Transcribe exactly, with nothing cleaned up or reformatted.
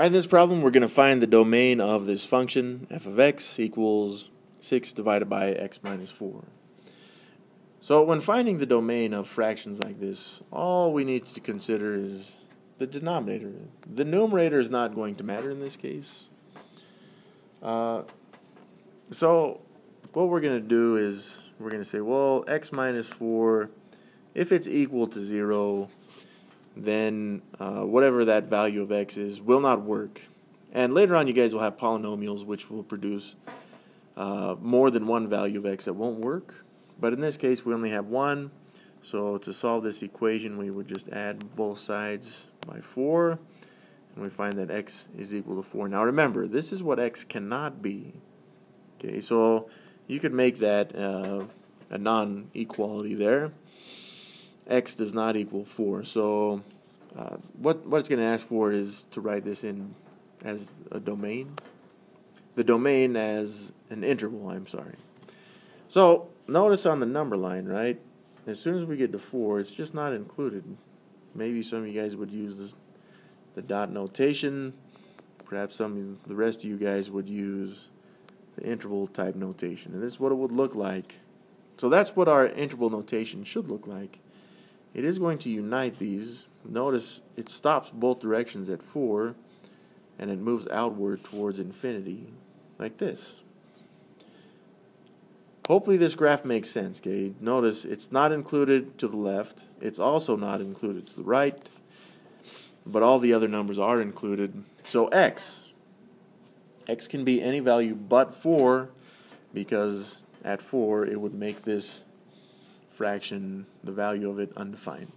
All right, in this problem, we're going to find the domain of this function, f of x equals six divided by x minus four. So when finding the domain of fractions like this, all we need to consider is the denominator. The numerator is not going to matter in this case. Uh, so what we're going to do is we're going to say, well, x minus four, if it's equal to zero, then uh, whatever that value of x is will not work. And later on you guys will have polynomials which will produce uh, more than one value of x that won't work. But in this case we only have one. So to solve this equation we would just add both sides by four. And we find that x is equal to four. Now remember, this is what x cannot be. Okay, so you could make that uh, a non-equality there. X does not equal four. So uh, what, what it's going to ask for is to write this in as a domain. The domain as an interval, I'm sorry. So notice on the number line, right? As soon as we get to four, it's just not included. Maybe some of you guys would use this, the dot notation. Perhaps some of the rest of you guys would use the interval type notation. And this is what it would look like. So that's what our interval notation should look like. It is going to unite these. Notice it stops both directions at four and it moves outward towards infinity like this. Hopefully this graph makes sense, okay? Notice it's not included to the left. It's also not included to the right, but all the other numbers are included. So x, x can be any value but four, because at four it would make this fraction, the value of it, undefined.